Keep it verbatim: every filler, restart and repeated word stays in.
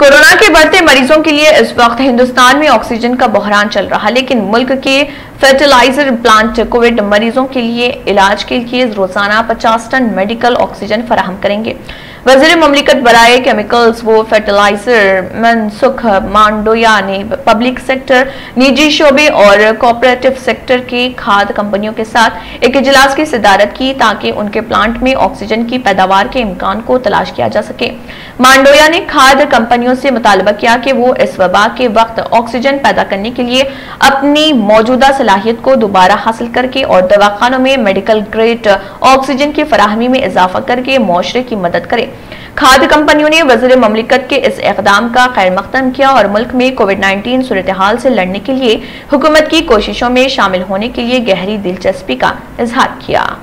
Corona के बढ़ते मरीजों के लिए इस वक्त हिंदुस्तान में ऑक्सीजन का बहरान चल रहा है, लेकिन मुल्क के फर्टिलाइजर प्लांट कोविड मरीजों के लिए इलाज के लिए रोजाना पचास टन मेडिकल ऑक्सीजन फराहम करेंगे। वजीर ममलिकत बराए केमिकल्स व फर्टिलाइजर मनसुख मांडोया ने पब्लिक सेक्टर, निजी शोबे और कॉपरेटिव सेक्टर की खाद कंपनियों के साथ एक इजलास की सदारत की ताकि उनके प्लांट में ऑक्सीजन की पैदावार के इम्कान को तलाश किया जा सके। मांडोया ने खाद कंपनियों से मुतालबा किया कि वो इस वबा के वक्त ऑक्सीजन पैदा करने के लिए अपनी मौजूदा सलाहियत को दोबारा हासिल करके और दवाखानों में मेडिकल ग्रेड ऑक्सीजन की फराहमी में इजाफा करके मुआशरे की मदद करे। खाद कंपनियों ने वज़ीर ममलिकत के इस इक़दाम का खैर मकदम किया और मुल्क में कोविड नाइन्टीन सूरत हाल से लड़ने के लिए हुकूमत की कोशिशों में शामिल होने के लिए गहरी दिलचस्पी का इजहार किया।